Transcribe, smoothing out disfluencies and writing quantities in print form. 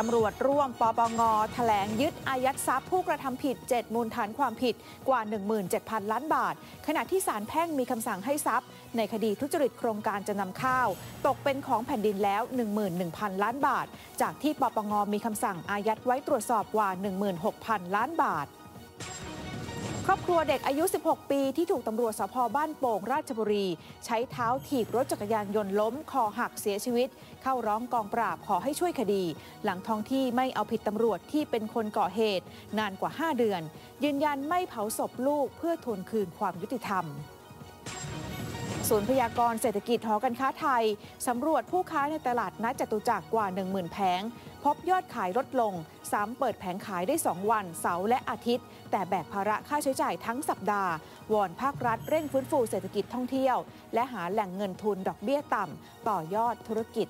ตำรวจร่วมปปง.แถลงยึดอายัดทรัพย์ผู้กระทำผิด7มูลฐานความผิดกว่า 17,000 ล้านบาทขณะที่ศาลแพ่งมีคำสั่งให้ทรัพย์ในคดีทุจริตโครงการจำนำข้าวตกเป็นของแผ่นดินแล้ว 11,000 ล้านบาทจากที่ปปง.มีคำสั่งอายัดไว้ตรวจสอบกว่า 16,000 ล้านบาทครอบครัวเด็กอายุ16ปีที่ถูกตำรวจสพบ้านโป่งราชบุรีใช้เท้าถีบรถจักรยานยนต์ล้มคอหักเสียชีวิตเข้าร้องกองปราบขอให้ช่วยคดีหลังท้องที่ไม่เอาผิดตำรวจที่เป็นคนก่อเหตุนานกว่า5เดือนยืนยันไม่เผาศพลูกเพื่อทวงคืนความยุติธรรมศูนย์พยากรณ์เศรษฐกิจหอการค้าไทยสำรวจผู้ค้าในตลาดนัดจตุจักรกว่า 10,000 แผงพบยอดขายลดลง3เปิดแผงขายได้2วันเสาร์และอาทิตย์แต่แบกภาระค่าใช้จ่ายทั้งสัปดาห์วอนภาครัฐเร่งฟื้นฟูเศรษฐกิจท่องเที่ยวและหาแหล่งเงินทุนดอกเบี้ยต่ำต่อยอดธุรกิจ